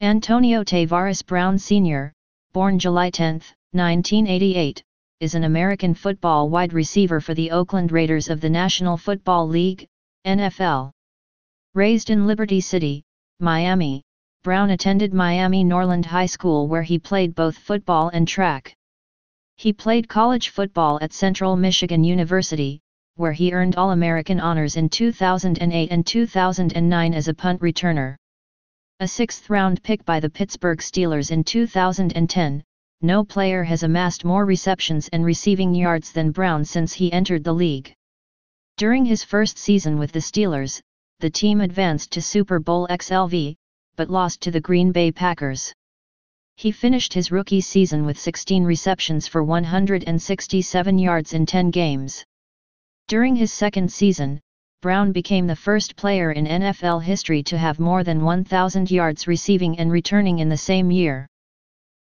Antonio Tavaris Brown Sr., born July 10, 1988, is an American football wide receiver for the Oakland Raiders of the National Football League, NFL. Raised in Liberty City, Miami, Brown attended Miami Norland High School where he played both football and track. He played college football at Central Michigan University, where he earned All-American honors in 2008 and 2009 as a punt returner. A sixth-round pick by the Pittsburgh Steelers in 2010, no player has amassed more receptions and receiving yards than Brown since he entered the league. During his first season with the Steelers, the team advanced to Super Bowl XLV, but lost to the Green Bay Packers. He finished his rookie season with 16 receptions for 167 yards in 10 games. During his second season, Brown became the first player in NFL history to have more than 1,000 yards receiving and returning in the same year.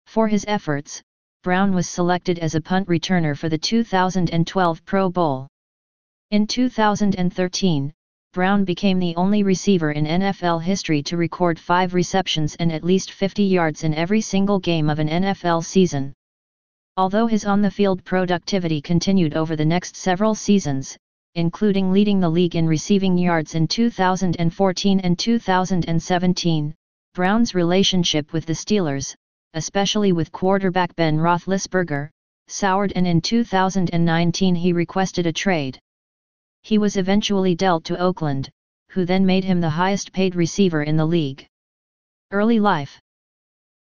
For his efforts, Brown was selected as a punt returner for the 2012 Pro Bowl. In 2013, Brown became the only receiver in NFL history to record 5 receptions and at least 50 yards in every single game of an NFL season. Although his on-the-field productivity continued over the next several seasons, including leading the league in receiving yards in 2014 and 2017, Brown's relationship with the Steelers, especially with quarterback Ben Roethlisberger, soured and in 2019 he requested a trade. He was eventually dealt to Oakland, who then made him the highest-paid receiver in the league. Early life.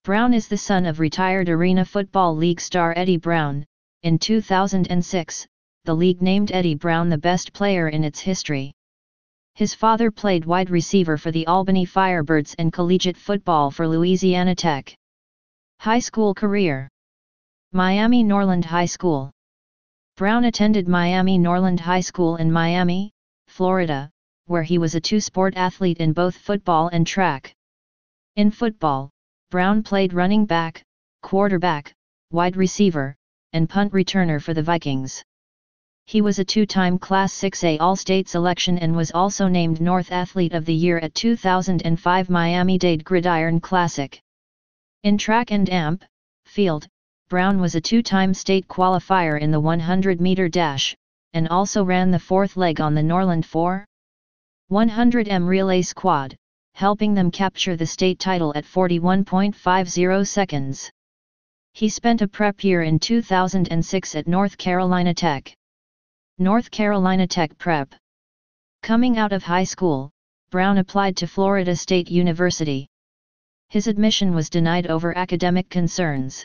Brown is the son of retired Arena Football League star Eddie Brown. In 2006, the league named Eddie Brown the best player in its history. His father played wide receiver for the Albany Firebirds and collegiate football for Louisiana Tech. High school career. Miami Norland High School. Brown attended Miami Norland High School in Miami, Florida, where he was a two-sport athlete in both football and track. In football, Brown played running back, quarterback, wide receiver, and punt returner for the Vikings. He was a two-time Class 6A All-State selection and was also named North Athlete of the Year at 2005 Miami-Dade Gridiron Classic. In track and field, Brown was a two-time state qualifier in the 100-meter dash, and also ran the fourth leg on the Norland 4x100 relay squad, helping them capture the state title at 41.50 seconds. He spent a prep year in 2006 at North Carolina Tech. North Carolina Tech Prep. Coming out of high school, Brown applied to Florida State University. His admission was denied over academic concerns.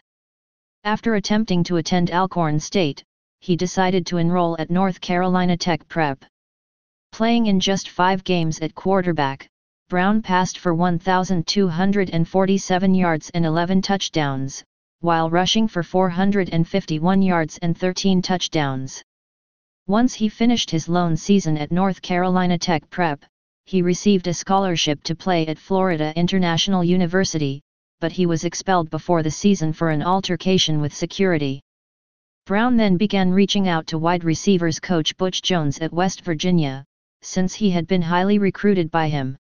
After attempting to attend Alcorn State, he decided to enroll at North Carolina Tech Prep. Playing in just 5 games at quarterback, Brown passed for 1,247 yards and 11 touchdowns, while rushing for 451 yards and 13 touchdowns. Once he finished his lone season at North Carolina Tech Prep, he received a scholarship to play at Florida International University, but he was expelled before the season for an altercation with security. Brown then began reaching out to wide receivers coach Butch Jones at West Virginia, since he had been highly recruited by him.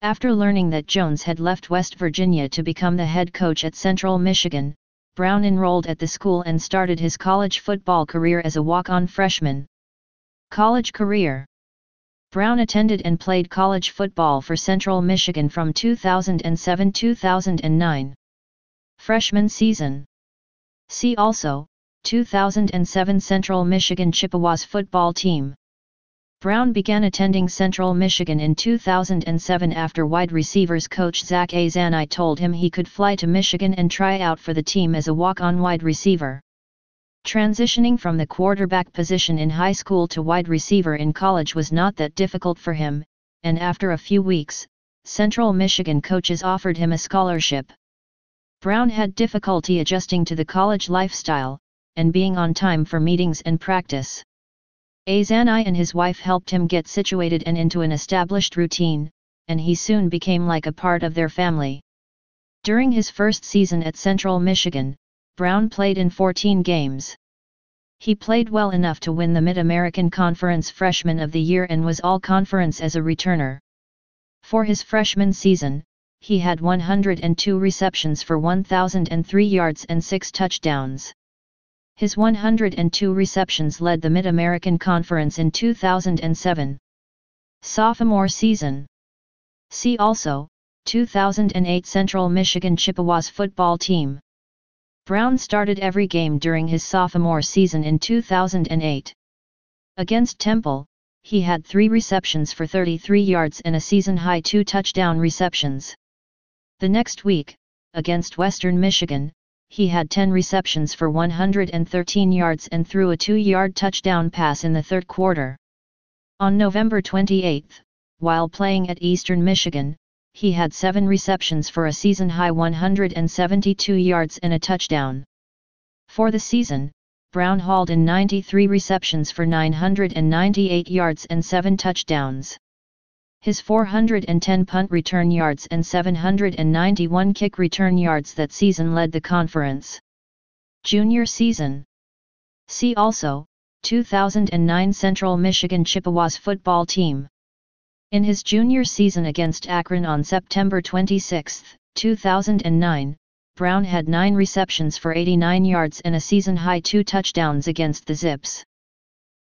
After learning that Jones had left West Virginia to become the head coach at Central Michigan, Brown enrolled at the school and started his college football career as a walk-on freshman. College career. Brown attended and played college football for Central Michigan from 2007-2009. Freshman season. See also, 2007 Central Michigan Chippewas football team. Brown began attending Central Michigan in 2007 after wide receivers coach Zach Azani told him he could fly to Michigan and try out for the team as a walk-on wide receiver. Transitioning from the quarterback position in high school to wide receiver in college was not that difficult for him, and after a few weeks, Central Michigan coaches offered him a scholarship. Brown had difficulty adjusting to the college lifestyle, and being on time for meetings and practice. Azani and his wife helped him get situated and into an established routine, and he soon became like a part of their family. During his first season at Central Michigan, Brown played in 14 games. He played well enough to win the Mid-American Conference Freshman of the Year and was All-Conference as a returner. For his freshman season, he had 102 receptions for 1,003 yards and 6 touchdowns. His 102 receptions led the Mid-American Conference in 2007. Sophomore season. See also, 2008 Central Michigan Chippewas football team. Brown started every game during his sophomore season in 2008. Against Temple, he had 3 receptions for 33 yards and a season-high 2 touchdown receptions. The next week, against Western Michigan, he had 10 receptions for 113 yards and threw a 2-yard touchdown pass in the third quarter. On November 28, while playing at Eastern Michigan, he had 7 receptions for a season-high 172 yards and a touchdown. For the season, Brown hauled in 93 receptions for 998 yards and 7 touchdowns. His 410 punt return yards and 791 kick return yards that season led the conference. Junior season. See also, 2009 Central Michigan Chippewas football team. In his junior season against Akron on September 26, 2009, Brown had 9 receptions for 89 yards and a season-high 2 touchdowns against the Zips.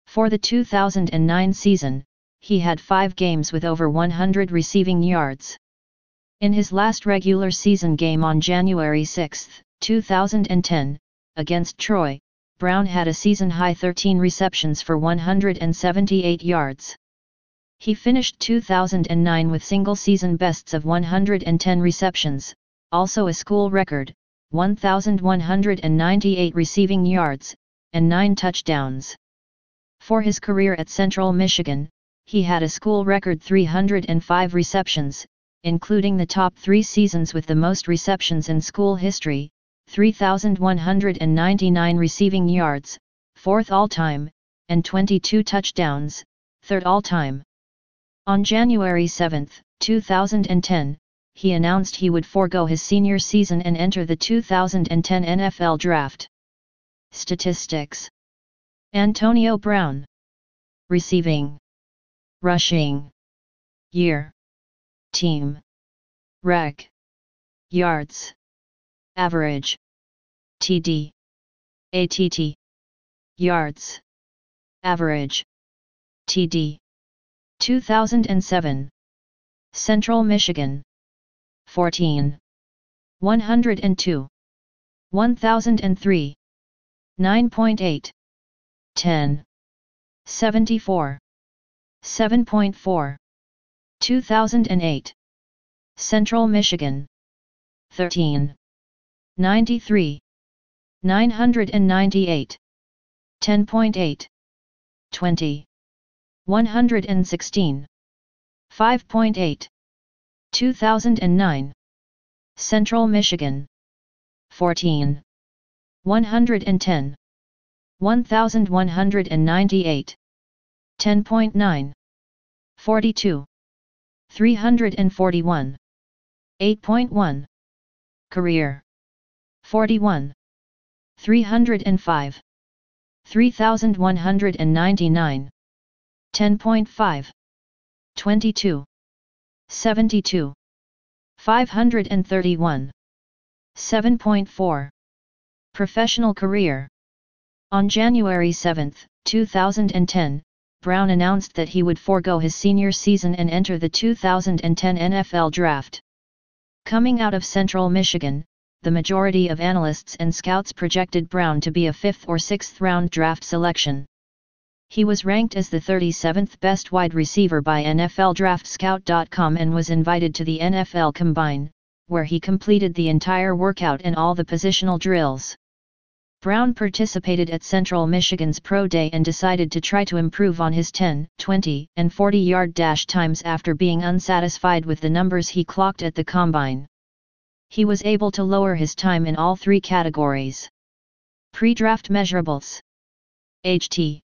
For the 2009 season, he had 5 games with over 100 receiving yards. In his last regular season game on January 6, 2010, against Troy, Brown had a season-high 13 receptions for 178 yards. He finished 2009 with single-season bests of 110 receptions, also a school record, 1,198 receiving yards, and 9 touchdowns. For his career at Central Michigan, he had a school record 305 receptions, including the top 3 seasons with the most receptions in school history, 3,199 receiving yards, 4th all-time, and 22 touchdowns, 3rd all-time. On January 7, 2010, he announced he would forego his senior season and enter the 2010 NFL Draft. Statistics. Antonio Brown. Receiving. Rushing. Year. Team. Rec. Yards. Average. TD. ATT. Yards. Average. TD. 2007. Central Michigan. 14. 102. 1003. 9.8. 10. 74. 7.4. 2008. Central Michigan. 13. 93. 998. 10.8. 20. 116. 5.8. 2009. Central Michigan. 14. 110. 1198. 10.9. 42. 341. 8.1. Career. 41. 305. 3,199. 10.5. 22. 72. 531. 7.4. Professional career. On January 7, 2010, Brown announced that he would forego his senior season and enter the 2010 NFL Draft. Coming out of Central Michigan, the majority of analysts and scouts projected Brown to be a 5th or 6th round draft selection. He was ranked as the 37th best wide receiver by NFLDraftScout.com and was invited to the NFL Combine, where he completed the entire workout and all the positional drills. Brown participated at Central Michigan's Pro Day and decided to try to improve on his 10, 20, and 40-yard dash times after being unsatisfied with the numbers he clocked at the Combine. He was able to lower his time in all 3 categories. Pre-draft measurables. HT.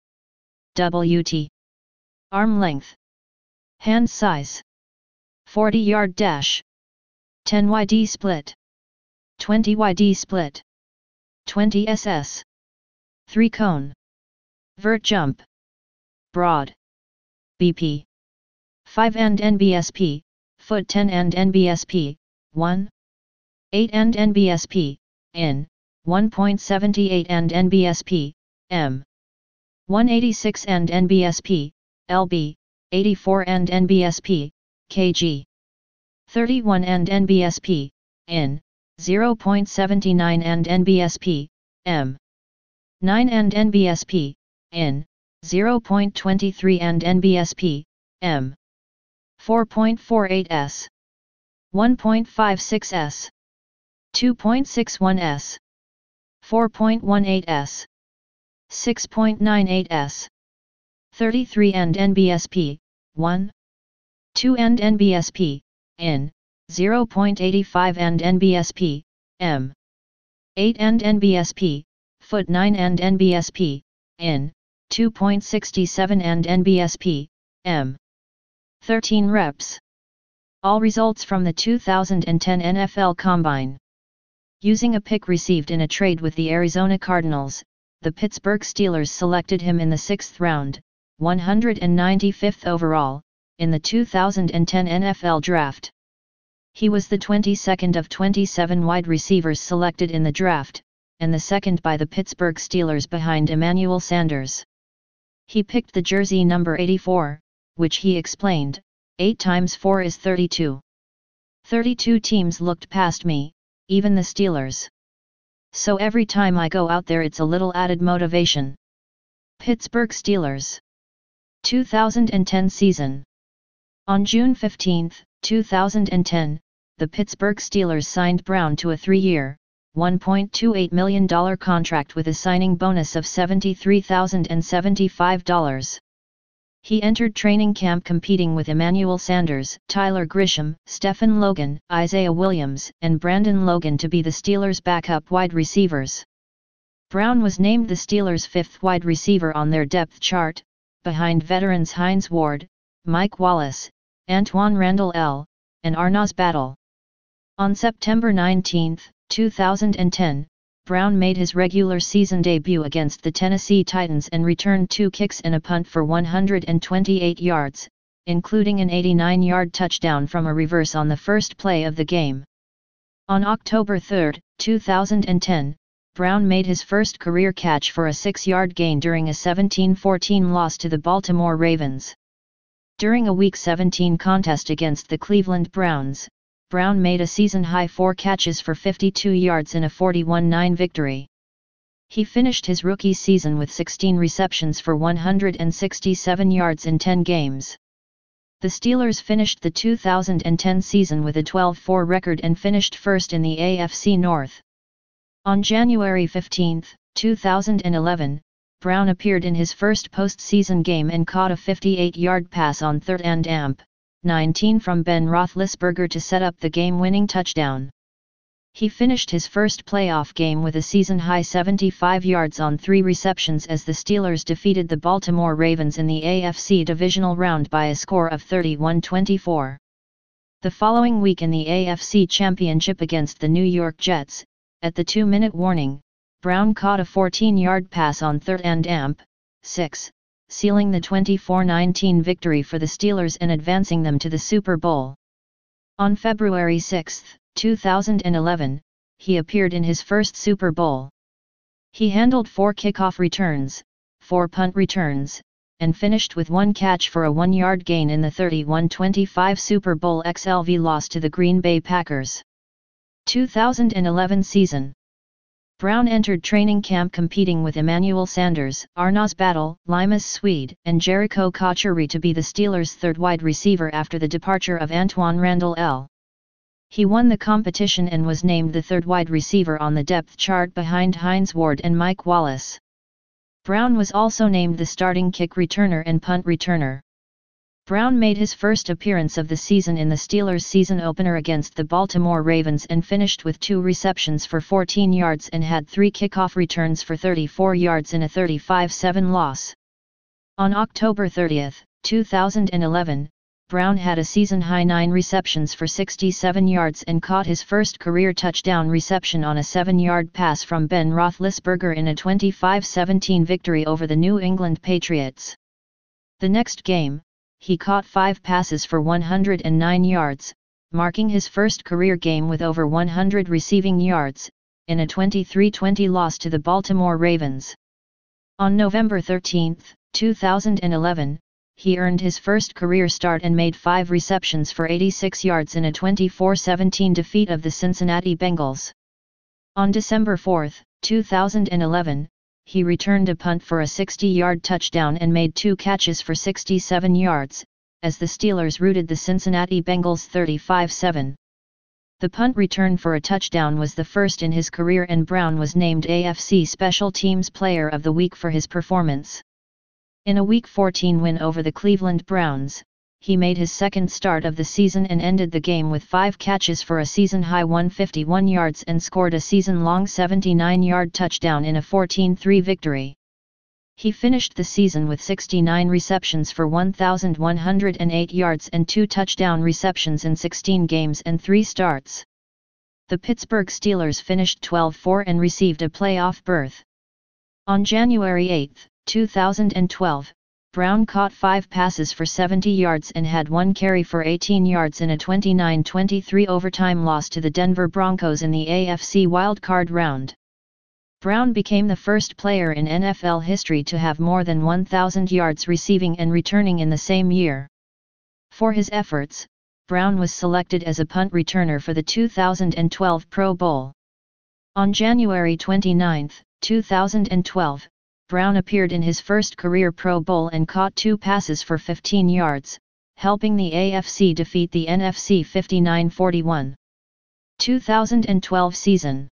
WT. Arm length. Hand size. 40-yard dash. 10-YD split. 20-YD split. 20-SS. 3-cone. Vert jump. Broad. BP. 5 and NBSP, foot 10 and NBSP, 1.8 and NBSP, in, 1.78 and NBSP, m. 186 and NBSP, lb, 84 and NBSP, kg. 31 and NBSP, in, 0.79 and NBSP, m. 9 and NBSP, in, 0.23 and NBSP, m. 4.48 s. 1.56 s. 2.61 s. 4.18 s. 6.98 s. 33 and NBSP, 1. 2 and NBSP, in, 0.85 and NBSP, m. 8 and NBSP, foot 9 and NBSP, in, 2.67 and NBSP, m. 13 reps. All results from the 2010 NFL Combine. Using a pick received in a trade with the Arizona Cardinals, the Pittsburgh Steelers selected him in the 6th round, 195th overall, in the 2010 NFL Draft. He was the 22nd of 27 wide receivers selected in the draft, and the second by the Pittsburgh Steelers behind Emmanuel Sanders. He picked the jersey number 84, which he explained, 8 times 4 is 32. 32 teams looked past me, even the Steelers. So every time I go out there it's a little added motivation. Pittsburgh Steelers. 2010 season. On June 15, 2010, the Pittsburgh Steelers signed Brown to a 3-year, $1.28 million contract with a signing bonus of $73,075. He entered training camp competing with Emmanuel Sanders, Tyler Grisham, Stephen Logan, Isaiah Williams, and Brandon Logan to be the Steelers' backup wide receivers. Brown was named the Steelers' 5th wide receiver on their depth chart, behind veterans Hines Ward, Mike Wallace, Antoine Randle El., and Arnaz Battle. On September 19, 2010, Brown made his regular season debut against the Tennessee Titans and returned 2 kicks and a punt for 128 yards, including an 89-yard touchdown from a reverse on the first play of the game. On October 3, 2010, Brown made his first career catch for a 6-yard gain during a 17-14 loss to the Baltimore Ravens. During a Week 17 contest against the Cleveland Browns, Brown made a season-high 4 catches for 52 yards in a 41-9 victory. He finished his rookie season with 16 receptions for 167 yards in 10 games. The Steelers finished the 2010 season with a 12-4 record and finished first in the AFC North. On January 15, 2011, Brown appeared in his first postseason game and caught a 58-yard pass on 3rd and 19 from Ben Roethlisberger to set up the game-winning touchdown. He finished his first playoff game with a season-high 75 yards on 3 receptions as the Steelers defeated the Baltimore Ravens in the AFC Divisional Round by a score of 31-24. The following week in the AFC Championship against the New York Jets, at the 2-minute warning, Brown caught a 14-yard pass on 3rd and 6. Sealing the 24-19 victory for the Steelers and advancing them to the Super Bowl. On February 6, 2011, he appeared in his first Super Bowl. He handled 4 kickoff returns, 4 punt returns, and finished with 1 catch for a 1-yard gain in the 31-25 Super Bowl XLV loss to the Green Bay Packers. 2011 season. Brown entered training camp competing with Emmanuel Sanders, Arnaz Battle, Limas Swede, and Jericho Kocheri to be the Steelers' 3rd wide receiver after the departure of Antoine Randle El. He won the competition and was named the 3rd wide receiver on the depth chart behind Hines Ward and Mike Wallace. Brown was also named the starting kick returner and punt returner. Brown made his first appearance of the season in the Steelers' season opener against the Baltimore Ravens and finished with 2 receptions for 14 yards and had 3 kickoff returns for 34 yards in a 35-7 loss. On October 30, 2011, Brown had a season-high 9 receptions for 67 yards and caught his first career touchdown reception on a 7-yard pass from Ben Roethlisberger in a 25-17 victory over the New England Patriots. The next game, he caught 5 passes for 109 yards, marking his first career game with over 100 receiving yards, in a 23-20 loss to the Baltimore Ravens. On November 13, 2011, he earned his first career start and made 5 receptions for 86 yards in a 24-17 defeat of the Cincinnati Bengals. On December 4, 2011, he returned a punt for a 60-yard touchdown and made 2 catches for 67 yards, as the Steelers routed the Cincinnati Bengals 35-7. The punt return for a touchdown was the first in his career, and Brown was named AFC Special Teams Player of the Week for his performance. In a Week 14 win over the Cleveland Browns, he made his second start of the season and ended the game with 5 catches for a season-high 151 yards and scored a season-long 79-yard touchdown in a 14-3 victory. He finished the season with 69 receptions for 1,108 yards and 2 touchdown receptions in 16 games and 3 starts. The Pittsburgh Steelers finished 12-4 and received a playoff berth. On January 8, 2012, Brown caught 5 passes for 70 yards and had 1 carry for 18 yards in a 29-23 overtime loss to the Denver Broncos in the AFC wildcard round. Brown became the first player in NFL history to have more than 1,000 yards receiving and returning in the same year. For his efforts, Brown was selected as a punt returner for the 2012 Pro Bowl. On January 29, 2012, Brown appeared in his first career Pro Bowl and caught 2 passes for 15 yards, helping the AFC defeat the NFC 59-41. 2012 season.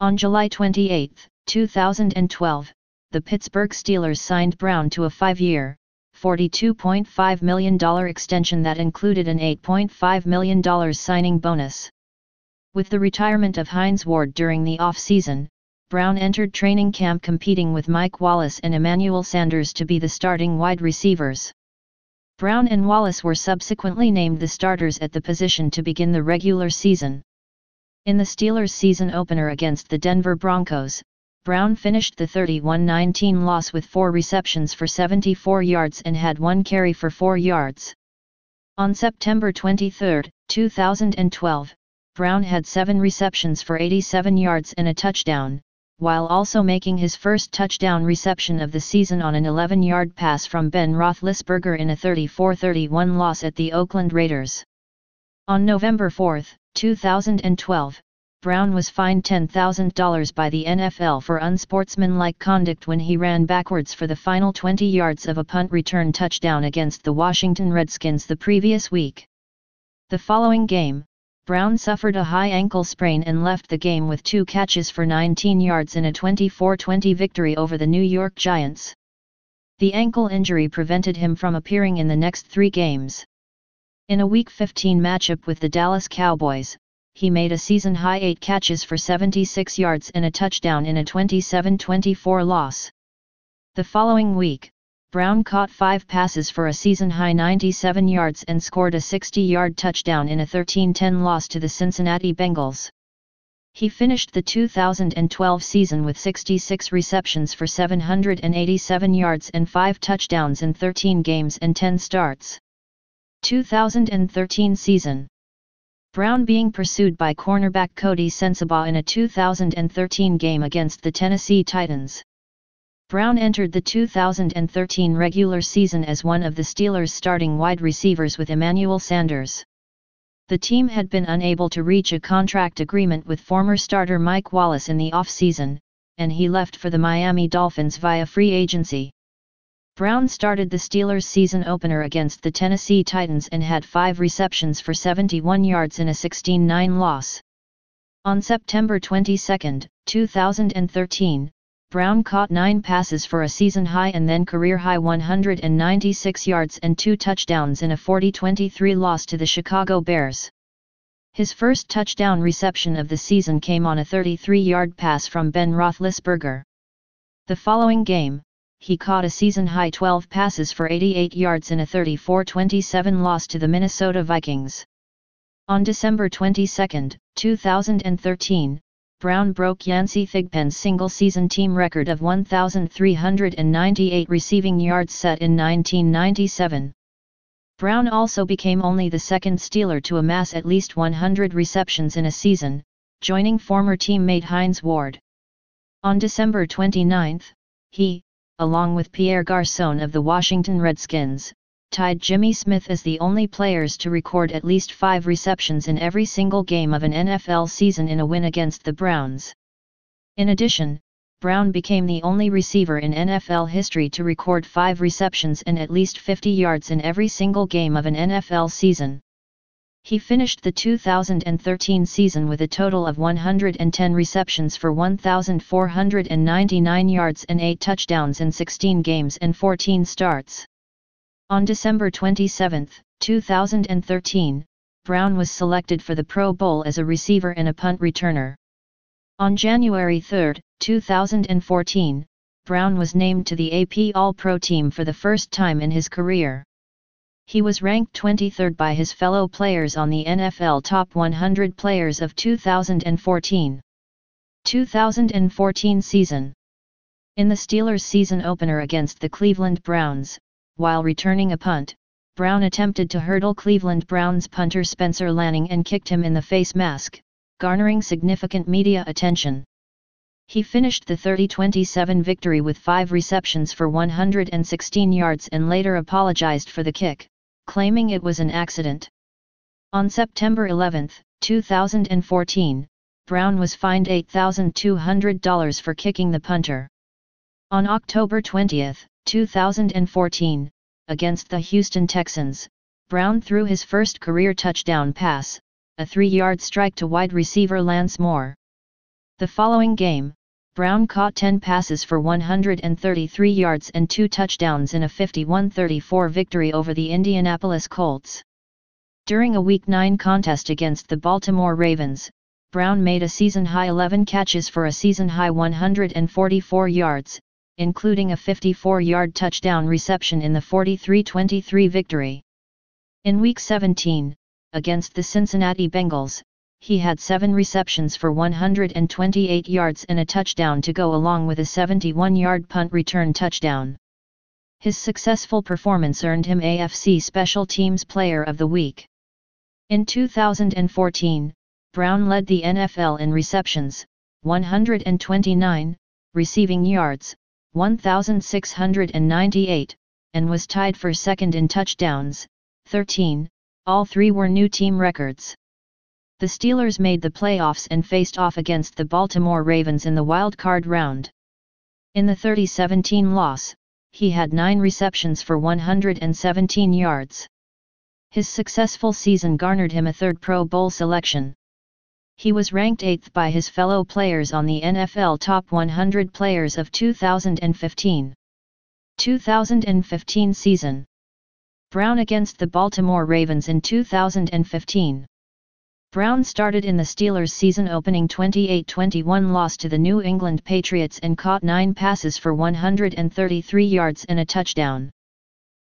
On July 28, 2012, the Pittsburgh Steelers signed Brown to a 5-year, $42.5 million extension that included an $8.5 million signing bonus. With the retirement of Hines Ward during the offseason, Brown entered training camp competing with Mike Wallace and Emmanuel Sanders to be the starting wide receivers. Brown and Wallace were subsequently named the starters at the position to begin the regular season. In the Steelers' season opener against the Denver Broncos, Brown finished the 31-19 loss with 4 receptions for 74 yards and had 1 carry for 4 yards. On September 23, 2012, Brown had 7 receptions for 87 yards and a touchdown, while also making his first touchdown reception of the season on an 11-yard pass from Ben Roethlisberger in a 34-31 loss at the Oakland Raiders. On November 4, 2012, Brown was fined $10,000 by the NFL for unsportsmanlike conduct when he ran backwards for the final 20 yards of a punt return touchdown against the Washington Redskins the previous week. The following game, Brown suffered a high ankle sprain and left the game with 2 catches for 19 yards in a 24-20 victory over the New York Giants. The ankle injury prevented him from appearing in the next 3 games. In a Week 15 matchup with the Dallas Cowboys, he made a season-high 8 catches for 76 yards and a touchdown in a 27-24 loss. The following week, Brown caught 5 passes for a season-high 97 yards and scored a 60-yard touchdown in a 13-10 loss to the Cincinnati Bengals. He finished the 2012 season with 66 receptions for 787 yards and 5 touchdowns in 13 games and 10 starts. 2013 season. Brown being pursued by cornerback Cody Sensabaugh in a 2013 game against the Tennessee Titans. Brown entered the 2013 regular season as one of the Steelers' starting wide receivers with Emmanuel Sanders. The team had been unable to reach a contract agreement with former starter Mike Wallace in the offseason, and he left for the Miami Dolphins via free agency. Brown started the Steelers' season opener against the Tennessee Titans and had 5 receptions for 71 yards in a 16-9 loss. On September 22, 2013, Brown caught 9 passes for a season-high and then career-high 196 yards and 2 touchdowns in a 40-23 loss to the Chicago Bears. His first touchdown reception of the season came on a 33-yard pass from Ben Roethlisberger. The following game, he caught a season-high 12 passes for 88 yards in a 34-27 loss to the Minnesota Vikings. On December 22, 2013, Brown broke Yancey Thigpen's single-season team record of 1,398 receiving yards set in 1997. Brown also became only the second Steeler to amass at least 100 receptions in a season, joining former teammate Hines Ward. On December 29, he, along with Pierre Garçon of the Washington Redskins, tied Jimmy Smith as the only players to record at least 5 receptions in every single game of an NFL season in a win against the Browns. In addition, Brown became the only receiver in NFL history to record 5 receptions and at least 50 yards in every single game of an NFL season. He finished the 2013 season with a total of 110 receptions for 1,499 yards and 8 touchdowns in 16 games and 14 starts. On December 27, 2013, Brown was selected for the Pro Bowl as a receiver and a punt returner. On January 3, 2014, Brown was named to the AP All-Pro team for the first time in his career. He was ranked 23rd by his fellow players on the NFL Top 100 Players of 2014 season. In the Steelers' season opener against the Cleveland Browns, while returning a punt, Brown attempted to hurdle Cleveland Browns punter Spencer Lanning and kicked him in the face mask, garnering significant media attention. He finished the 30-27 victory with 5 receptions for 116 yards and later apologized for the kick, claiming it was an accident. On September 11, 2014, Brown was fined $8,200 for kicking the punter. On October 20, 2014, against the Houston Texans, Brown threw his first career touchdown pass, a 3-yard strike to wide receiver Lance Moore. The following game, Brown caught 10 passes for 133 yards and 2 touchdowns in a 51-34 victory over the Indianapolis Colts. During a Week 9 contest against the Baltimore Ravens, Brown made a season-high 11 catches for a season-high 144 yards, including a 54-yard touchdown reception in the 43-23 victory. In Week 17, against the Cincinnati Bengals, he had 7 receptions for 128 yards and a touchdown to go along with a 71-yard punt return touchdown. His successful performance earned him AFC Special Teams Player of the Week. In 2014, Brown led the NFL in receptions, 129, receiving yards, 1,698, and was tied for second in touchdowns, 13, all 3 were new team records. The Steelers made the playoffs and faced off against the Baltimore Ravens in the wild-card round. In the 30-17 loss, he had 9 receptions for 117 yards. His successful season garnered him a 3rd Pro Bowl selection. He was ranked 8th by his fellow players on the NFL Top 100 Players of 2015 season. Brown against the Baltimore Ravens in 2015. Brown started in the Steelers' season-opening 28-21 loss to the New England Patriots and caught 9 passes for 133 yards and a touchdown.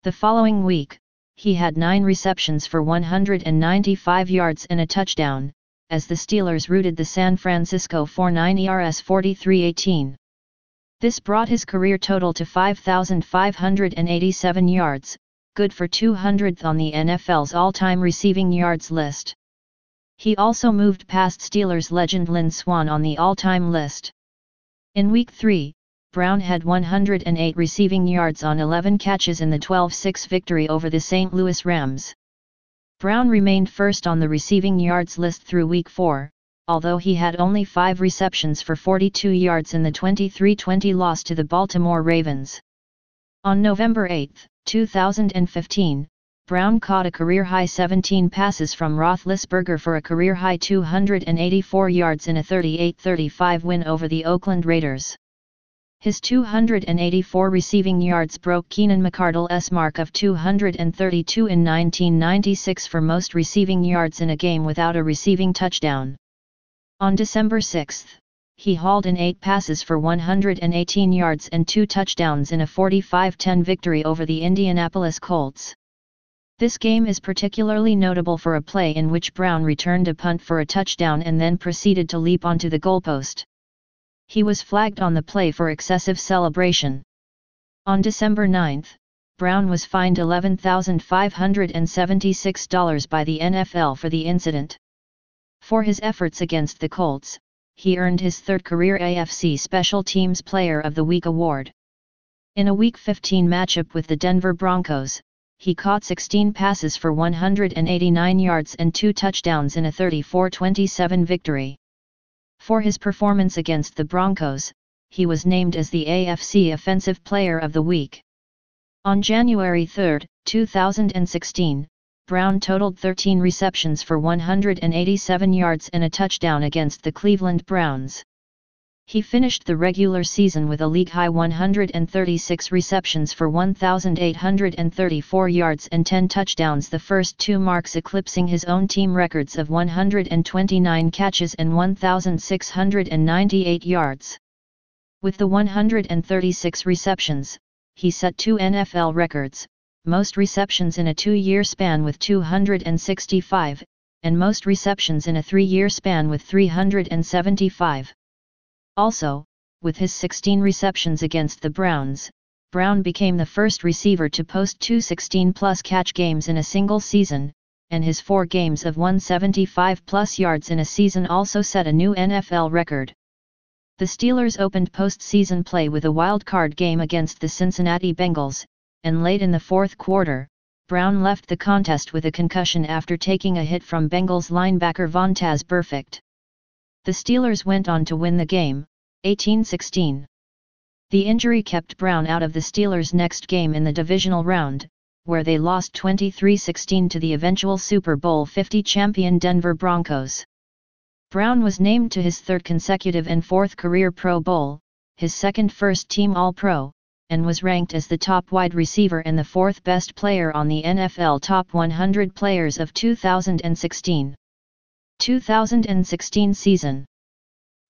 The following week, he had 9 receptions for 195 yards and a touchdown, as the Steelers routed the San Francisco 49ers ERS 43-18. This brought his career total to 5,587 yards, good for 200th on the NFL's all-time receiving yards list. He also moved past Steelers legend Lynn Swann on the all-time list. In Week 3, Brown had 108 receiving yards on 11 catches in the 12-6 victory over the St. Louis Rams. Brown remained first on the receiving yards list through Week 4, although he had only 5 receptions for 42 yards in the 23-20 loss to the Baltimore Ravens. On November 8, 2015, Brown caught a career-high 17 passes from Roethlisberger for a career-high 284 yards in a 38-35 win over the Oakland Raiders. His 284 receiving yards broke Keenan McArdle's mark of 232 in 1996 for most receiving yards in a game without a receiving touchdown. On December 6, he hauled in 8 passes for 118 yards and 2 touchdowns in a 45-10 victory over the Indianapolis Colts. This game is particularly notable for a play in which Brown returned a punt for a touchdown and then proceeded to leap onto the goalpost. He was flagged on the play for excessive celebration. On December 9, Brown was fined $11,576 by the NFL for the incident. For his efforts against the Colts, he earned his third career AFC Special Teams Player of the Week award. In a Week 15 matchup with the Denver Broncos, he caught 16 passes for 189 yards and 2 touchdowns in a 34-27 victory. For his performance against the Broncos, he was named as the AFC Offensive Player of the Week. On January 3, 2016, Brown totaled 13 receptions for 187 yards and a touchdown against the Cleveland Browns. He finished the regular season with a league-high 136 receptions for 1,834 yards and 10 touchdowns, the first two marks eclipsing his own team records of 129 catches and 1,698 yards. With the 136 receptions, he set two NFL records, most receptions in a 2-year span with 265, and most receptions in a 3-year span with 375. Also, with his 16 receptions against the Browns, Brown became the first receiver to post two 16-plus catch games in a single season, and his 4 games of 175-plus yards in a season also set a new NFL record. The Steelers opened postseason play with a wild-card game against the Cincinnati Bengals, and late in the fourth quarter, Brown left the contest with a concussion after taking a hit from Bengals linebacker Vontaze Burfict. The Steelers went on to win the game, 18-16. The injury kept Brown out of the Steelers' next game in the divisional round, where they lost 23-16 to the eventual Super Bowl XL champion Denver Broncos. Brown was named to his third consecutive and fourth career Pro Bowl, his second first-team All-Pro, and was ranked as the top wide receiver and the fourth best player on the NFL Top 100 Players of 2016 season.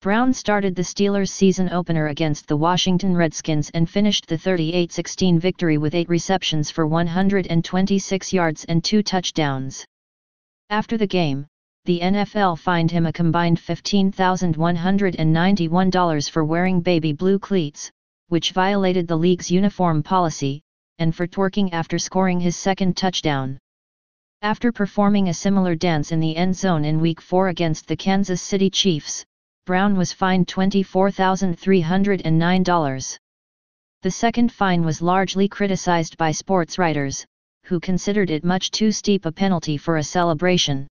Brown started the Steelers' season opener against the Washington Redskins and finished the 38-16 victory with 8 receptions for 126 yards and 2 touchdowns. After the game, the NFL fined him a combined $15,191 for wearing baby blue cleats, which violated the league's uniform policy, and for twerking after scoring his second touchdown. After performing a similar dance in the end zone in Week 4 against the Kansas City Chiefs, Brown was fined $24,309. The second fine was largely criticized by sports writers, who considered it much too steep a penalty for a celebration.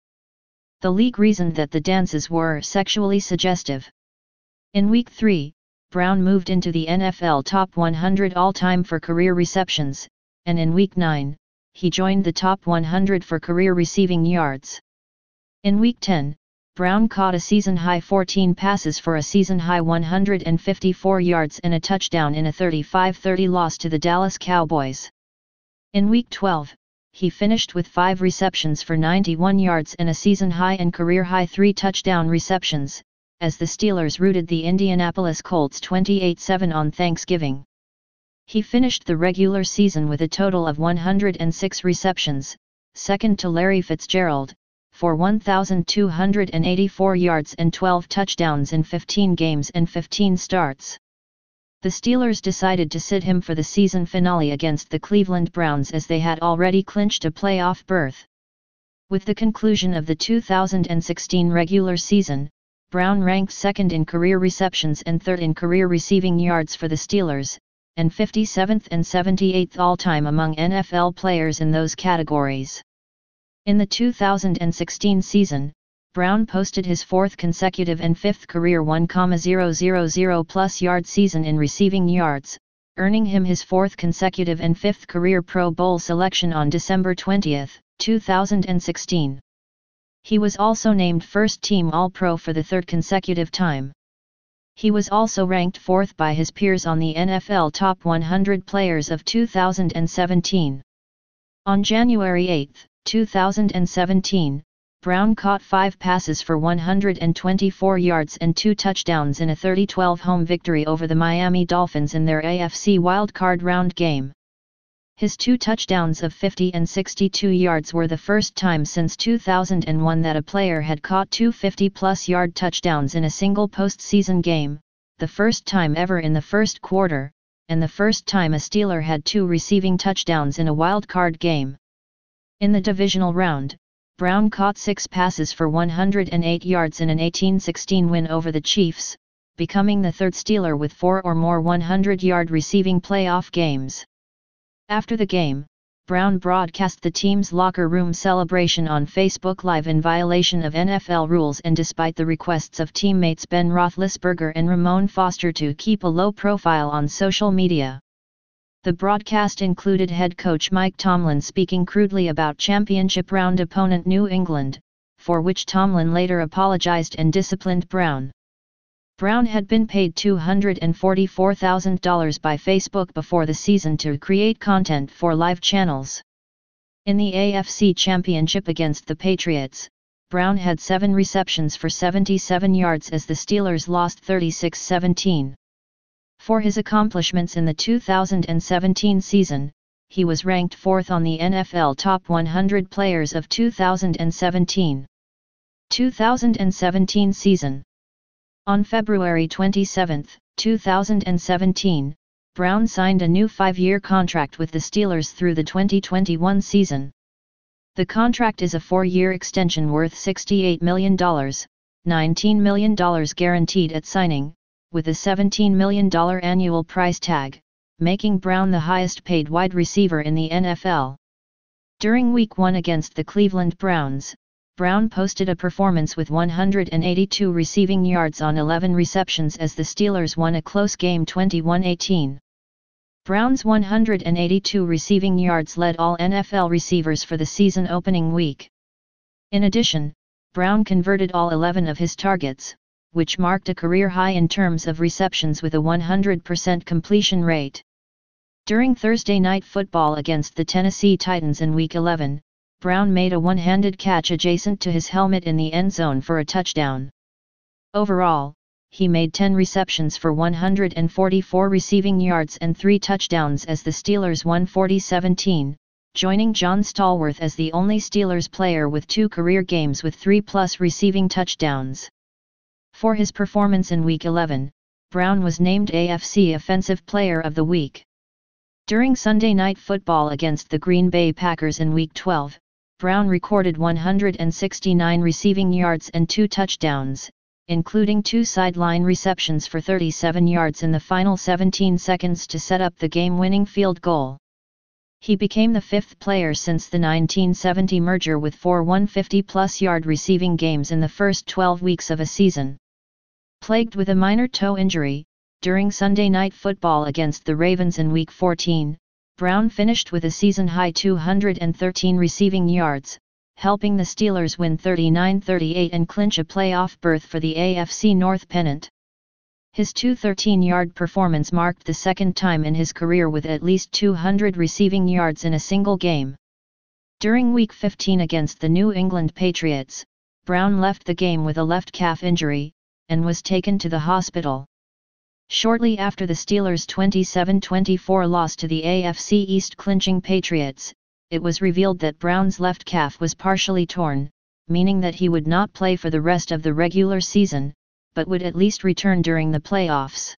The league reasoned that the dances were sexually suggestive. In Week 3, Brown moved into the NFL Top 100 all-time for career receptions, and in Week 9, he joined the top 100 for career receiving yards. In Week 10, Brown caught a season-high 14 passes for a season-high 154 yards and a touchdown in a 35-30 loss to the Dallas Cowboys. In Week 12, he finished with 5 receptions for 91 yards and a season-high and career-high 3 touchdown receptions, as the Steelers routed the Indianapolis Colts 28-7 on Thanksgiving. He finished the regular season with a total of 106 receptions, second to Larry Fitzgerald, for 1,284 yards and 12 touchdowns in 15 games and 15 starts. The Steelers decided to sit him for the season finale against the Cleveland Browns, as they had already clinched a playoff berth. With the conclusion of the 2016 regular season, Brown ranked second in career receptions and third in career receiving yards for the Steelers, and 57th and 78th all-time among NFL players in those categories. In the 2016 season, Brown posted his fourth consecutive and fifth career 1,000-plus yard season in receiving yards, earning him his fourth consecutive and fifth career Pro Bowl selection on December 20, 2016. He was also named first-team All-Pro for the third consecutive time. He was also ranked fourth by his peers on the NFL Top 100 Players of 2017. On January 8, 2017, Brown caught 5 passes for 124 yards and 2 touchdowns in a 30-12 home victory over the Miami Dolphins in their AFC wildcard round game. His 2 touchdowns of 50 and 62 yards were the first time since 2001 that a player had caught 2 50-plus yard touchdowns in a single postseason game, the first time ever in the first quarter, and the first time a Steeler had two receiving touchdowns in a wild-card game. In the divisional round, Brown caught 6 passes for 108 yards in an 18-16 win over the Chiefs, becoming the third Steeler with 4 or more 100-yard receiving playoff games. After the game, Brown broadcast the team's locker room celebration on Facebook Live in violation of NFL rules and despite the requests of teammates Ben Roethlisberger and Ramon Foster to keep a low profile on social media. The broadcast included head coach Mike Tomlin speaking crudely about championship round opponent New England, for which Tomlin later apologized and disciplined Brown. Brown had been paid $244,000 by Facebook before the season to create content for live channels. In the AFC Championship against the Patriots, Brown had 7 receptions for 77 yards as the Steelers lost 36-17. For his accomplishments in the 2017 season, he was ranked 4th on the NFL Top 100 Players of 2017 season. On February 27, 2017, Brown signed a new 5-year contract with the Steelers through the 2021 season. The contract is a 4-year extension worth $68 million, $19 million guaranteed at signing, with a $17 million annual price tag, making Brown the highest-paid wide receiver in the NFL. During Week 1 against the Cleveland Browns, Brown posted a performance with 182 receiving yards on 11 receptions as the Steelers won a close game 21-18. Brown's 182 receiving yards led all NFL receivers for the season opening week. In addition, Brown converted all 11 of his targets, which marked a career high in terms of receptions with a 100% completion rate. During Thursday night football against the Tennessee Titans in Week 11, Brown made a one-handed catch adjacent to his helmet in the end zone for a touchdown. Overall, he made 10 receptions for 144 receiving yards and 3 touchdowns as the Steelers won 40-17, joining John Stallworth as the only Steelers player with 2 career games with 3+ receiving touchdowns. For his performance in Week 11, Brown was named AFC Offensive Player of the Week. During Sunday night football against the Green Bay Packers in Week 12, Brown recorded 169 receiving yards and 2 touchdowns, including 2 sideline receptions for 37 yards in the final 17 seconds to set up the game-winning field goal. He became the 5th player since the 1970 merger with 4 150-plus yard receiving games in the first 12 weeks of a season. Plagued with a minor toe injury, during Sunday night football against the Ravens in Week 14, Brown finished with a season-high 213 receiving yards, helping the Steelers win 39-38 and clinch a playoff berth for the AFC North pennant. His 213-yard performance marked the second time in his career with at least 200 receiving yards in a single game. During Week 15 against the New England Patriots, Brown left the game with a left calf injury, and was taken to the hospital. Shortly after the Steelers' 27-24 loss to the AFC East clinching Patriots, it was revealed that Brown's left calf was partially torn, meaning that he would not play for the rest of the regular season, but would at least return during the playoffs.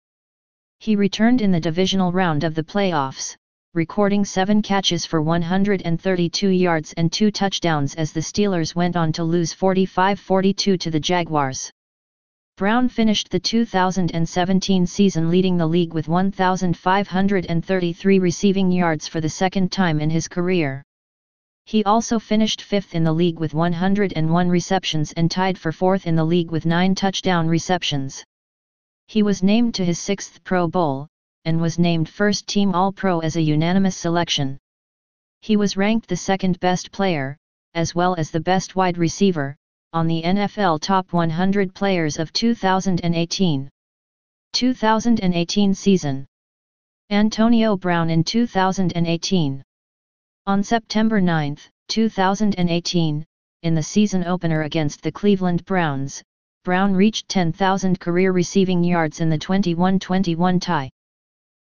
He returned in the divisional round of the playoffs, recording 7 catches for 132 yards and 2 touchdowns as the Steelers went on to lose 45-42 to the Jaguars. Brown finished the 2017 season leading the league with 1,533 receiving yards for the second time in his career. He also finished 5th in the league with 101 receptions and tied for 4th in the league with 9 touchdown receptions. He was named to his 6th Pro Bowl, and was named first-team All-Pro as a unanimous selection. He was ranked the second-best player, as well as the best wide receiver, on the NFL Top 100 Players of 2018 season. Antonio Brown in 2018. On September 9, 2018, in the season opener against the Cleveland Browns, Brown reached 10,000 career receiving yards in the 21-21 tie.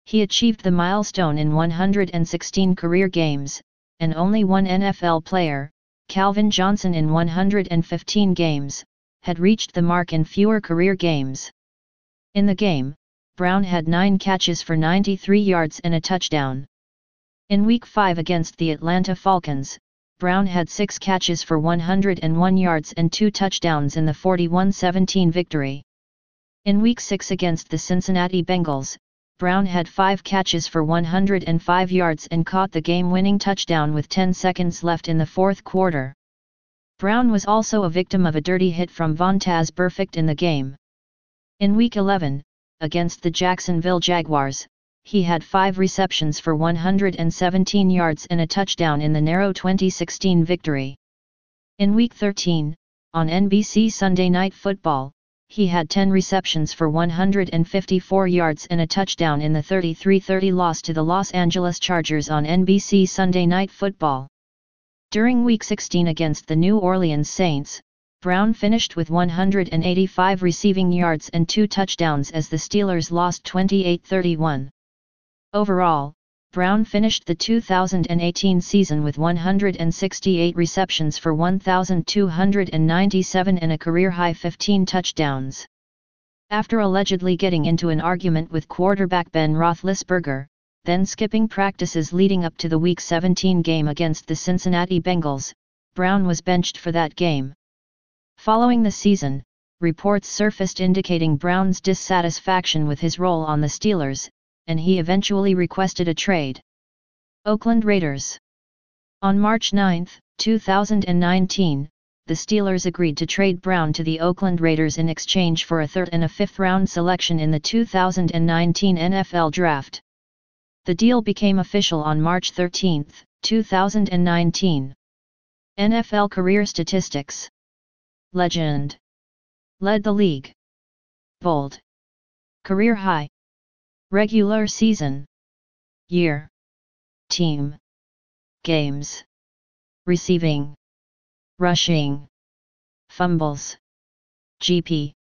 He achieved the milestone in 116 career games, and only one NFL player, Calvin Johnson in 115 games, had reached the mark in fewer career games. In the game, Brown had 9 catches for 93 yards and a touchdown. In Week 5 against the Atlanta Falcons, Brown had 6 catches for 101 yards and 2 touchdowns in the 41-17 victory. In Week 6 against the Cincinnati Bengals, Brown had 5 catches for 105 yards and caught the game-winning touchdown with 10 seconds left in the fourth quarter. Brown was also a victim of a dirty hit from Vontaze Burfict in the game. In Week 11, against the Jacksonville Jaguars, he had 5 receptions for 117 yards and a touchdown in the narrow 20-16 victory. In Week 13, on NBC Sunday Night Football, he had 10 receptions for 154 yards and a touchdown in the 33-30 loss to the Los Angeles Chargers on NBC Sunday Night Football. During Week 16 against the New Orleans Saints, Brown finished with 185 receiving yards and 2 touchdowns as the Steelers lost 28-31. Overall, Brown finished the 2018 season with 168 receptions for 1,297 and a career-high 15 touchdowns. After allegedly getting into an argument with quarterback Ben Roethlisberger, then skipping practices leading up to the Week 17 game against the Cincinnati Bengals, Brown was benched for that game. Following the season, reports surfaced indicating Brown's dissatisfaction with his role on the Steelers, and he eventually requested a trade. Oakland Raiders. On March 9, 2019, the Steelers agreed to trade Brown to the Oakland Raiders in exchange for a 3rd and a 5th round selection in the 2019 NFL Draft. The deal became official on March 13, 2019. NFL career statistics. Legend. Led the league. Bold. Career high. Regular season. Year. Team. Games. Receiving. Rushing. Fumbles. GP.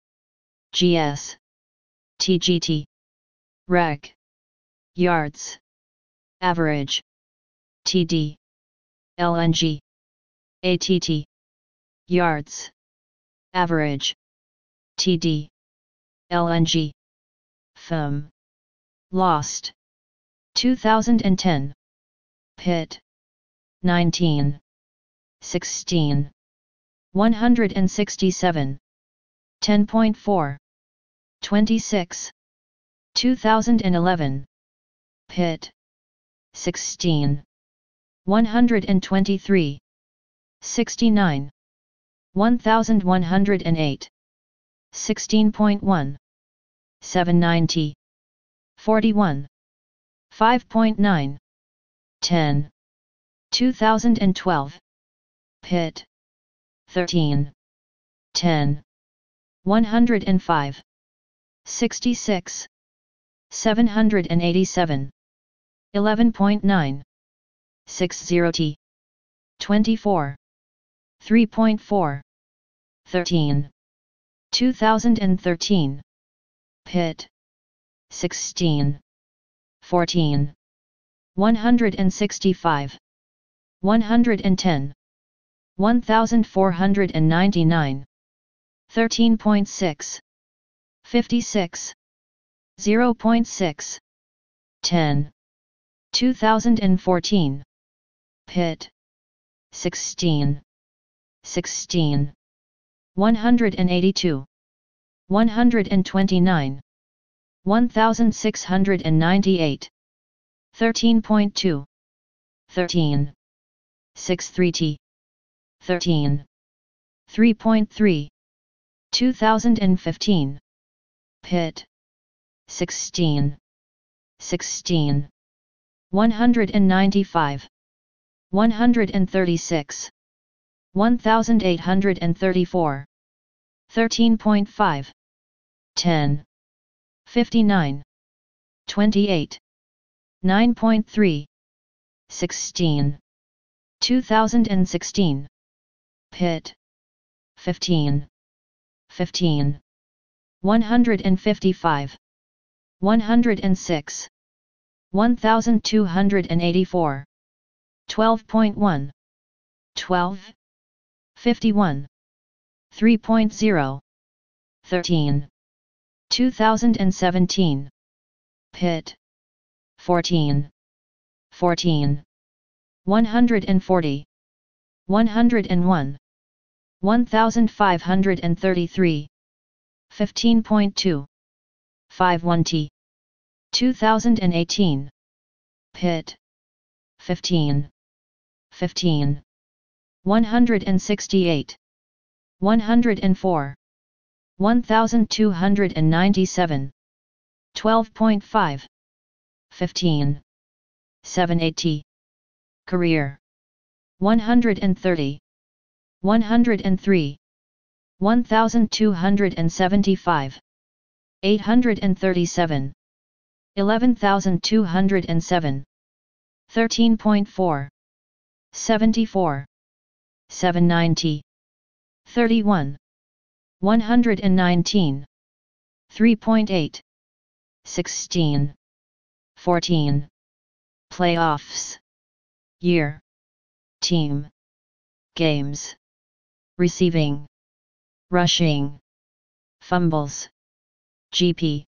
GS. TGT. Rec. Yards. Average. TD. LNG. ATT. Yards. Average. TD. LNG. FUM. Lost. 2010. Pitt. 19-16. 167. 10.4. 26. 2011. Pitt. 16. 123. 69. 1108. 16.1. 790. 41. 5.9. 10. 2012. Pitt. 13. 10. 105. 66. 787. 11.9. 60T. 24. 3.4. 13. 2013. Pitt. 16. 14. 165. 110. 1499. 13.6. 56. 0.6. 10. 2014. Pitt. 16. 16. 182. 129. 1698. 13.2. 13. 63T. 13. 3.3. 2015. Pitt. 16. 16. 195. 136. 1834. 13.5. 10. 59. 28. 9.3. 16. 2016. Pitt. 15. 15. 155. 106. 1284. 12.1. 12. 51. 3.0. 13. 2017. Pitt. 14. 140. 101. 1533. 15.2. 51T. 2018. Pitt. 15. 15. 168. 104. 1297. 12.5. 15. 780. Career. 130. 103. 1275. 837. 11207. 13.4. 74. 790. 31. 119. 3.8. 16. 14. Playoffs. Year. Team. Games. Receiving. Rushing. Fumbles. GP.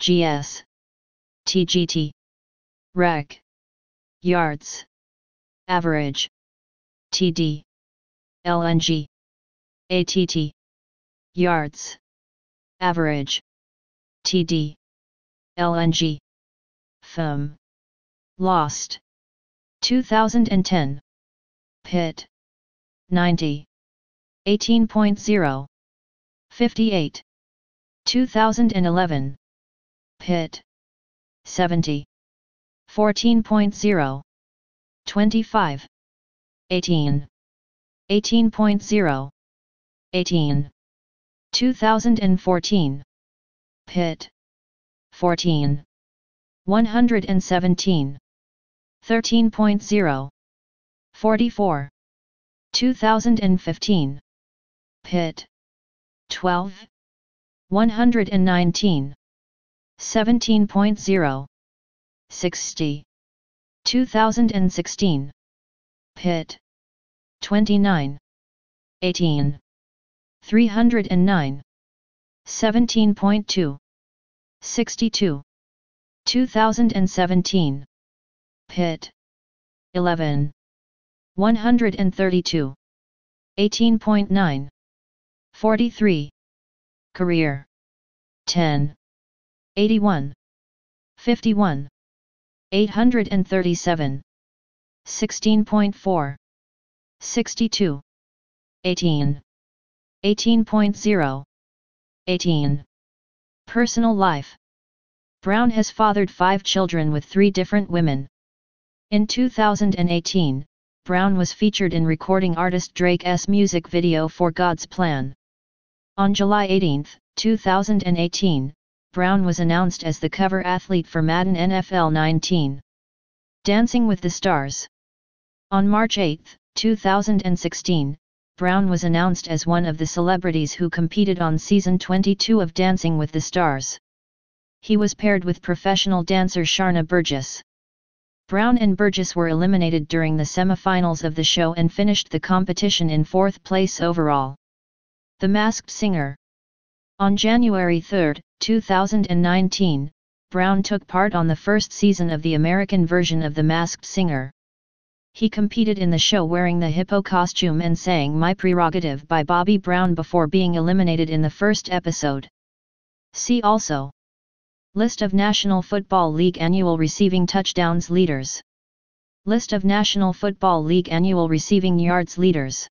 GS. TGT. Rec. Yards. Average. TD. LNG. ATT. Yards. Average. TD. LNG. FUM. Lost. 2010. Pitt. 90. 18.0. 58. 2011. Pitt. 70. 14.0. 25. 18. 18.0. 18. 2014. Pitt. 14. 117. 13.0. 44. 2015. Pitt. 12. 119. 17.0. 60. 2016. Pitt. 29. 18. 309. 17.2. 62. 2017. Pitt. 11. 132. 18.9. 43. Career. 10. 81. 51. 837. 16.4. 62. 18. 18.0. 18. Personal life. Brown has fathered 5 children with 3 different women. In 2018, Brown was featured in recording artist Drake's music video for God's Plan. On July 18, 2018, Brown was announced as the cover athlete for Madden NFL 19. Dancing with the Stars. On March 8, 2016, Brown was announced as one of the celebrities who competed on season 22 of Dancing with the Stars. He was paired with professional dancer Sharna Burgess. Brown and Burgess were eliminated during the semifinals of the show and finished the competition in 4th place overall. The Masked Singer. On January 3, 2019, Brown took part on the first season of the American version of The Masked Singer. He competed in the show wearing the hippo costume and sang My Prerogative by Bobby Brown before being eliminated in the first episode. See also: List of National Football League annual receiving touchdowns leaders. List of National Football League annual receiving yards leaders.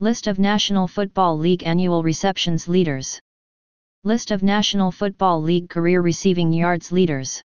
List of National Football League annual receptions leaders. List of National Football League career receiving yards leaders.